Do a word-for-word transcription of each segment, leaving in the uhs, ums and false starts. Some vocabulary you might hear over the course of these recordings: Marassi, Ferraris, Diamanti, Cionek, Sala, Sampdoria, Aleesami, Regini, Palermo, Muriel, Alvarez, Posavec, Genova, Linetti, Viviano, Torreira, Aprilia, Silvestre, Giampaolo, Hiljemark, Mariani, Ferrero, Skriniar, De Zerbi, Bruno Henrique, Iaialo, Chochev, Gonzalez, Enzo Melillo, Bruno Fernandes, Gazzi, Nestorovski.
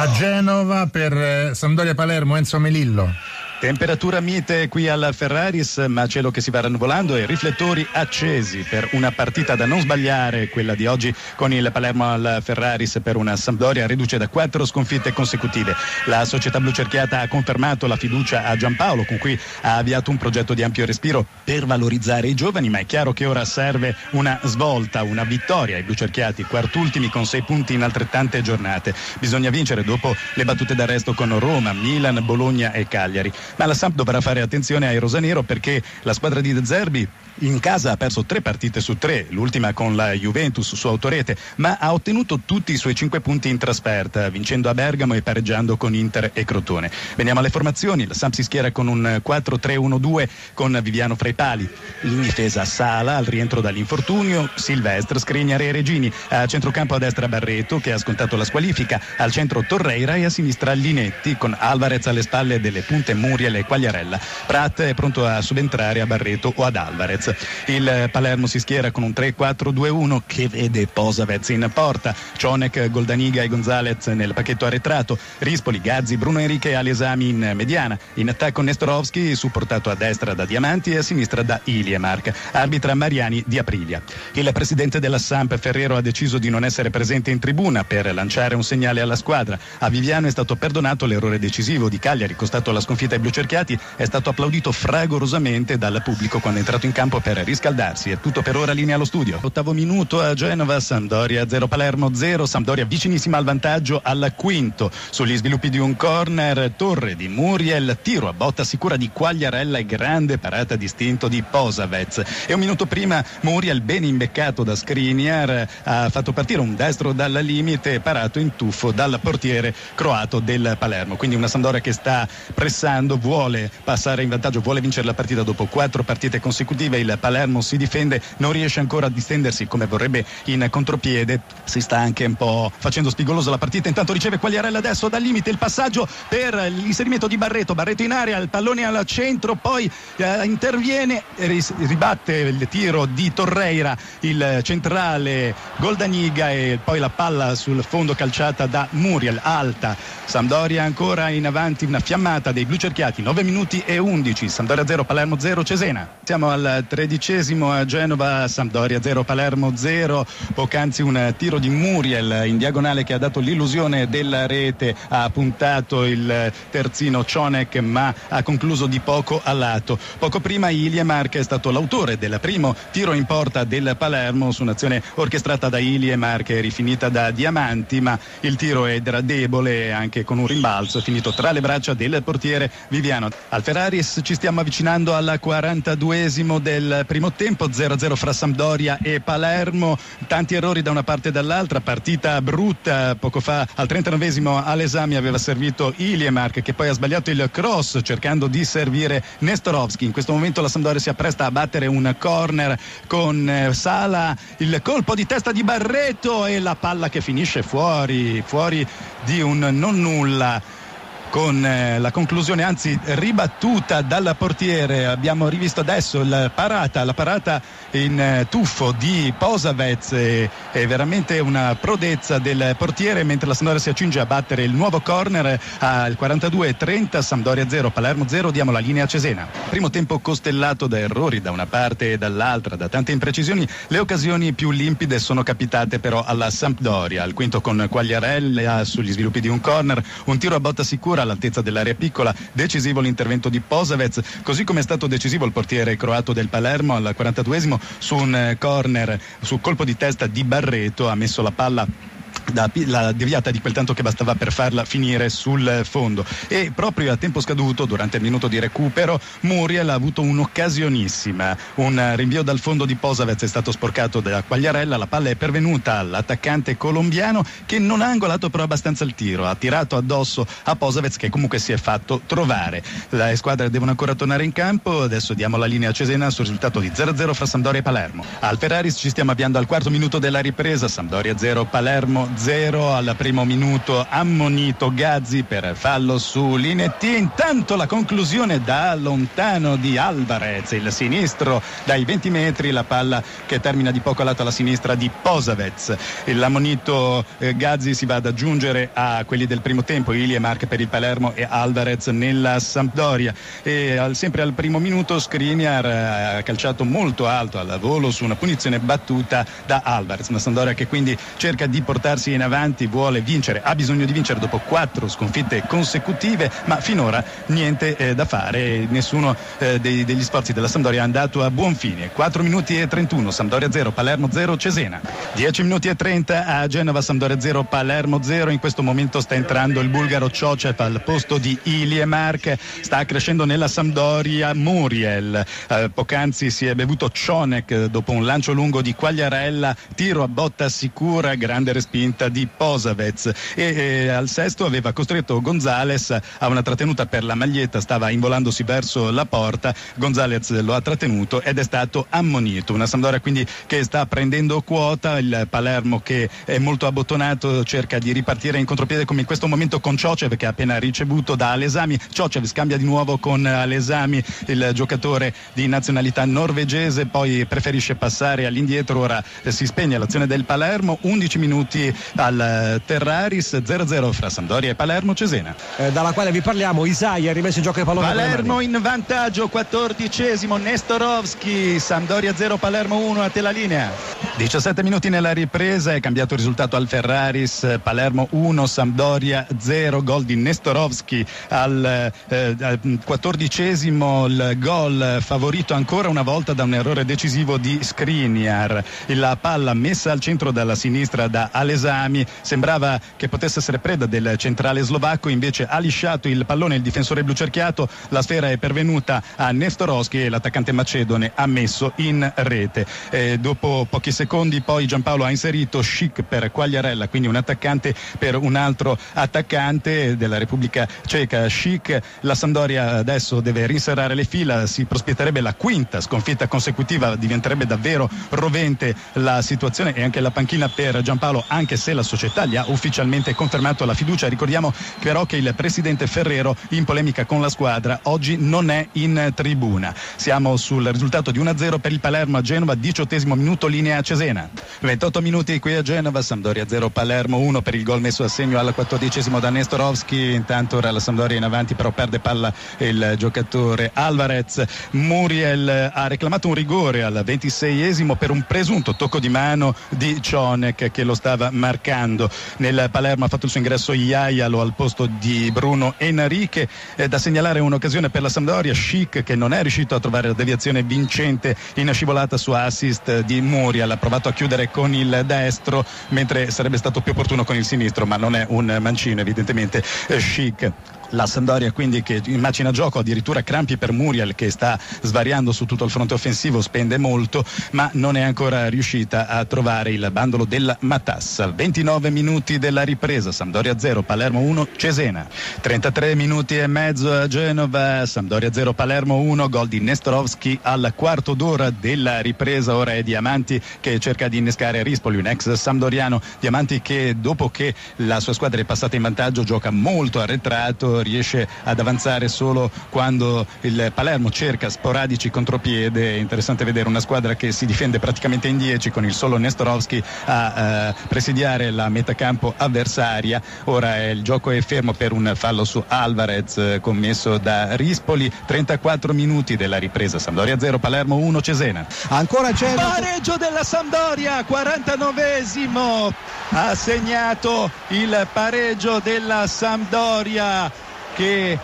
a Genova per Sampdoria Palermo, Enzo Melillo. Temperatura mite qui al Ferraris, ma cielo che si va rannuvolando e riflettori accesi per una partita da non sbagliare, quella di oggi con il Palermo al Ferraris, per una Sampdoria riduce da quattro sconfitte consecutive. La società blucerchiata ha confermato la fiducia a Giampaolo, con cui ha avviato un progetto di ampio respiro per valorizzare i giovani, ma è chiaro che ora serve una svolta, una vittoria ai blucerchiati, quartultimi con sei punti in altrettante giornate. Bisogna vincere dopo le battute d'arresto con Roma, Milan, Bologna e Cagliari. Ma la Samp dovrà fare attenzione ai rosanero, perché la squadra di De Zerbi in casa ha perso tre partite su tre, l'ultima con la Juventus su autorete, ma ha ottenuto tutti i suoi cinque punti in trasferta, vincendo a Bergamo e pareggiando con Inter e Crotone. Veniamo alle formazioni. La Samp si schiera con un quattro tre uno due con Viviano fra i pali, in difesa Sala al rientro dall'infortunio, Silvestre, Skriniar e Regini, a centrocampo a destra Barreto, che ha scontato la squalifica, al centro Torreira e a sinistra Linetti, con Alvarez alle spalle delle punte Muriel e Quagliarella. Prat è pronto a subentrare a Barreto o ad Alvarez. Il Palermo si schiera con un tre quattro due uno che vede Posavec in porta, Cionek, Goldaniga e Gonzalez nel pacchetto arretrato, Rispoli, Gazzi, Bruno Henrique e Aleesami in mediana. In attacco Nestorovski, supportato a destra da Diamanti e a sinistra da Hiljemark. Arbitra Mariani di Aprilia. Il presidente della Samp, Ferrero, ha deciso di non essere presente in tribuna per lanciare un segnale alla squadra. A Viviano è stato perdonato l'errore decisivo di Cagliari, costato la sconfitta ai blucerchiati, è stato applaudito fragorosamente dal pubblico quando è entrato in campo per riscaldarsi. È tutto per ora, linea allo studio. Ottavo minuto a Genova, Sampdoria zero Palermo zero, Sampdoria vicinissima al vantaggio al quinto, sugli sviluppi di un corner, torre di Muriel, tiro a botta sicura di Quagliarella e grande parata d'istinto di Posavec. E un minuto prima Muriel, ben imbeccato da Skriniar, ha fatto partire un destro dalla limite, parato in tuffo dal portiere croato del Palermo. Quindi una Sampdoria che sta pressando, vuole passare in vantaggio, vuole vincere la partita dopo quattro partite consecutive. Il Palermo si difende, non riesce ancora a distendersi come vorrebbe in contropiede, si sta anche un po' facendo spigolosa la partita. Intanto riceve Quagliarella adesso dal limite, il passaggio per l'inserimento di Barreto, Barreto in area, il pallone al centro, poi eh, interviene, ribatte il tiro di Torreira, il centrale Goldaniga, e poi la palla sul fondo calciata da Muriel, alta. Sampdoria ancora in avanti, una fiammata dei blucerchiati, nove minuti e undici, Sampdoria zero Palermo zero Cesena. Siamo al tredicesimo a Genova, Sampdoria zero Palermo zero, poc'anzi un tiro di Muriel in diagonale che ha dato l'illusione della rete, ha puntato il terzino Cionek ma ha concluso di poco a lato. Poco prima Hiljemark è stato l'autore del primo tiro in porta del Palermo, su un'azione orchestrata da Hiljemark e rifinita da Diamanti, ma il tiro era debole, anche con un rimbalzo finito tra le braccia del portiere Viviano. Al Ferraris ci stiamo avvicinando alla quarantaduesimo del primo tempo, zero a zero fra Sampdoria e Palermo, tanti errori da una parte e dall'altra, partita brutta. Poco fa al trentanovesimo Aleesami aveva servito Hiljemark, che poi ha sbagliato il cross cercando di servire Nestorovski. In questo momento la Sampdoria si appresta a battere un corner con eh, Sala, il colpo di testa di Barreto e la palla che finisce fuori, fuori di un non nulla, con la conclusione anzi ribattuta dal portiere. Abbiamo rivisto adesso la parata la parata in tuffo di Posavec, è veramente una prodezza del portiere, mentre la Sampdoria si accinge a battere il nuovo corner al quarantadue e trenta, Sampdoria zero Palermo zero. Diamo la linea a Cesena. Primo tempo costellato da errori da una parte e dall'altra, da tante imprecisioni. Le occasioni più limpide sono capitate però alla Sampdoria, al quinto con Quagliarella sugli sviluppi di un corner, un tiro a botta sicura all'altezza dell'area piccola, decisivo l'intervento di Posavec, così come è stato decisivo il portiere croato del Palermo al quarantaduesimo su un corner, su colpo di testa di Barreto, ha messo la palla Da, la deviata di quel tanto che bastava per farla finire sul fondo. E proprio a tempo scaduto, durante il minuto di recupero, Muriel ha avuto un'occasionissima, un rinvio dal fondo di Posavec è stato sporcato da Quagliarella, la palla è pervenuta all'attaccante colombiano che non ha angolato però abbastanza il tiro, ha tirato addosso a Posavec che comunque si è fatto trovare. Le squadre devono ancora tornare in campo. Adesso diamo la linea a Cesena sul risultato di zero a zero fra Sampdoria e Palermo. Al Ferraris ci stiamo avviando al quarto minuto della ripresa, Sampdoria zero Palermo uno a zero al primo minuto, ammonito Gazzi per fallo su Linetti. Intanto la conclusione da lontano di Alvarez, il sinistro dai venti metri, la palla che termina di poco lato alla sinistra di Posavec. L'ammonito eh, Gazzi si va ad aggiungere a quelli del primo tempo, Hiljemark per il Palermo e Alvarez nella Sampdoria. E al, sempre al primo minuto Skriniar ha eh, calciato molto alto al volo su una punizione battuta da Alvarez, una Sampdoria che quindi cerca di portarsi in avanti, vuole vincere, ha bisogno di vincere dopo quattro sconfitte consecutive, ma finora niente eh, da fare, nessuno eh, dei, degli sforzi della Sampdoria è andato a buon fine. Quattro minuti e trentuno, Sampdoria zero, Palermo zero, Cesena. Dieci minuti e trenta a Genova, Sampdoria zero, Palermo zero. In questo momento sta entrando il bulgaro Chochev al posto di Hiljemark, sta crescendo nella Sampdoria Muriel, eh, poc'anzi si è bevuto Cionek dopo un lancio lungo di Quagliarella, tiro a botta sicura, grande respinta di Posavec, e eh, al sesto aveva costretto Gonzalez a una trattenuta per la maglietta, stava involandosi verso la porta, Gonzalez lo ha trattenuto ed è stato ammonito. Una Sampdoria quindi che sta prendendo quota, il Palermo che è molto abbottonato cerca di ripartire in contropiede come in questo momento con Chochev che ha appena ricevuto da Aleesami. Chochev scambia di nuovo con Aleesami, il giocatore di nazionalità norvegese, poi preferisce passare all'indietro, ora eh, si spegne l'azione del Palermo. Undici minuti al Ferraris, zero a zero fra Sampdoria e Palermo Cesena, eh, dalla quale vi parliamo. Isai ha rimesso in gioco il pallone, Palermo in vantaggio, quattordicesimo, Nestorovski. Sampdoria zero, Palermo uno, a te la linea. Diciassette minuti nella ripresa, è cambiato il risultato al Ferraris, Palermo uno, Sampdoria zero, gol di Nestorovski al eh, quattordicesimo, il gol favorito ancora una volta da un errore decisivo di Skriniar, la palla messa al centro dalla sinistra da Aleesami, sembrava che potesse essere preda del centrale slovacco, invece ha lisciato il pallone il difensore blucerchiato, la sfera è pervenuta a Nestorovski e l'attaccante macedone ha messo in rete. E dopo pochi secondi poi Giampaolo ha inserito Schick per Quagliarella, quindi un attaccante per un altro attaccante della Repubblica Ceca, Schick. La Sampdoria adesso deve rinserrare le fila, si prospetterebbe la quinta sconfitta consecutiva, diventerebbe davvero rovente la situazione e anche la panchina per Giampaolo, anche se la società gli ha ufficialmente confermato la fiducia. Ricordiamo però che il presidente Ferrero, in polemica con la squadra, oggi non è in tribuna. Siamo sul risultato di uno a zero per il Palermo a Genova, diciottesimo minuto, linea Cesena. ventotto minuti qui a Genova, Sampdoria zero, Palermo uno per il gol messo a segno al quattordicesimo da Nestorovski. Intanto ora la Sampdoria in avanti, però perde palla il giocatore Alvarez. Muriel ha reclamato un rigore al ventiseiesimo per un presunto tocco di mano di Cionek che lo stava marcando. Nel Palermo ha fatto il suo ingresso Iaialo al posto di Bruno Henrique. Eh, da segnalare un'occasione per la Sampdoria, Schick che non è riuscito a trovare la deviazione vincente in scivolata su assist di Muriel, ha provato a chiudere con il destro mentre sarebbe stato più opportuno con il sinistro, ma non è un mancino evidentemente eh, Schick. La Sampdoria quindi che macina gioco, addirittura crampi per Muriel che sta svariando su tutto il fronte offensivo, spende molto ma non è ancora riuscita a trovare il bandolo della matassa. ventinove minuti della ripresa, Sampdoria zero, Palermo uno, Cesena. trentatré minuti e mezzo a Genova, Sampdoria zero, Palermo uno, gol di Nestorovski al quarto d'ora della ripresa. Ora è Diamanti che cerca di innescare Rispoli, un ex sampdoriano. Diamanti che dopo che la sua squadra è passata in vantaggio gioca molto arretrato, riesce ad avanzare solo quando il Palermo cerca sporadici contropiede. È interessante vedere una squadra che si difende praticamente in dieci con il solo Nestorovski a eh, presidiare la metacampo avversaria. Ora eh, il gioco è fermo per un fallo su Alvarez eh, commesso da Rispoli. trentaquattro minuti della ripresa, Sampdoria zero, Palermo uno, Cesena. Ancora c'è pareggio della Sampdoria, quarantanovesimo, ha segnato il pareggio della Sampdoria che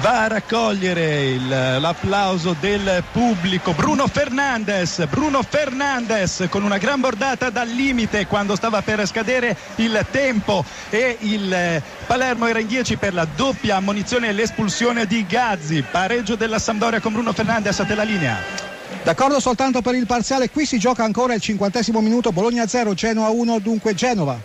va a raccogliere il, l'applauso del pubblico. Bruno Fernandes, Bruno Fernandes con una gran bordata dal limite quando stava per scadere il tempo e il Palermo era in dieci per la doppia ammonizione e l'espulsione di Gazzi. Pareggio della Sampdoria con Bruno Fernandes, a te la linea. D'accordo soltanto per il parziale, qui si gioca ancora il cinquantesimo minuto, Bologna zero, Genoa uno, dunque Genova.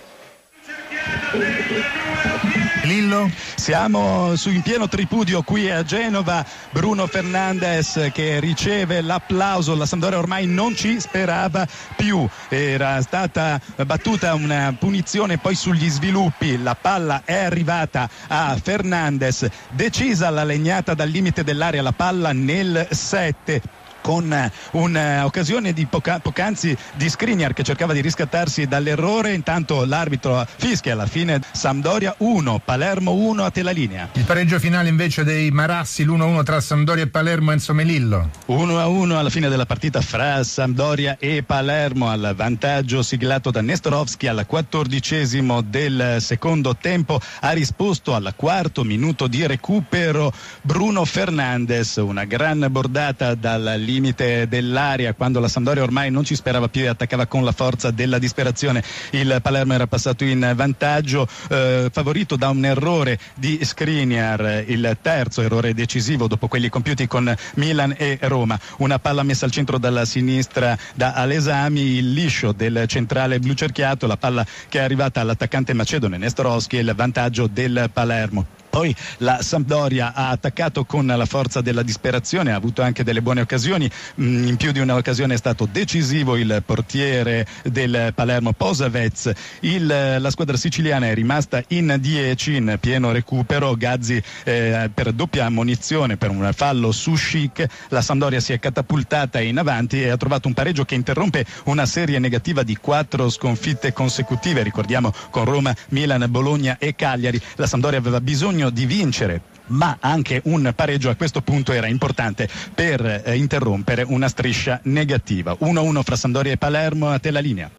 Melillo. Siamo su in pieno tripudio qui a Genova. Bruno Fernandes che riceve l'applauso, la Sampdoria ormai non ci sperava più, era stata battuta una punizione poi sugli sviluppi, la palla è arrivata a Fernandes, decisa la legnata dal limite dell'area, la palla nel sette, con un'occasione di poca, poc'anzi di Skriniar che cercava di riscattarsi dall'errore. Intanto l'arbitro fischia alla fine Sampdoria uno, Palermo uno. A te la linea. Il pareggio finale invece dei Marassi, l'uno a uno tra Sampdoria e Palermo. Enzo Melillo. uno a uno alla fine della partita fra Sampdoria e Palermo, al vantaggio siglato da Nestorovski al quattordicesimo del secondo tempo. Ha risposto al quarto minuto di recupero Bruno Fernandes, una gran bordata dal limite dell'area, quando la Sampdoria ormai non ci sperava più e attaccava con la forza della disperazione. Il Palermo era passato in vantaggio, eh, favorito da un errore di Skriniar, il terzo errore decisivo dopo quelli compiuti con Milan e Roma. Una palla messa al centro dalla sinistra da Aleesami, il liscio del centrale blucerchiato, la palla che è arrivata all'attaccante macedone Nestorovski e il vantaggio del Palermo. Poi la Sampdoria ha attaccato con la forza della disperazione, ha avuto anche delle buone occasioni, in più di un'occasione è stato decisivo il portiere del Palermo Posavec. Il, la squadra siciliana è rimasta in dieci in pieno recupero, Gazzi eh, per doppia ammonizione per un fallo su Schick. La Sampdoria si è catapultata in avanti e ha trovato un pareggio che interrompe una serie negativa di quattro sconfitte consecutive, ricordiamo, con Roma, Milan, Bologna e Cagliari. La Sampdoria aveva bisogno di vincere, ma anche un pareggio a questo punto era importante per eh, interrompere una striscia negativa. uno a uno fra Sampdoria e Palermo. A te la linea.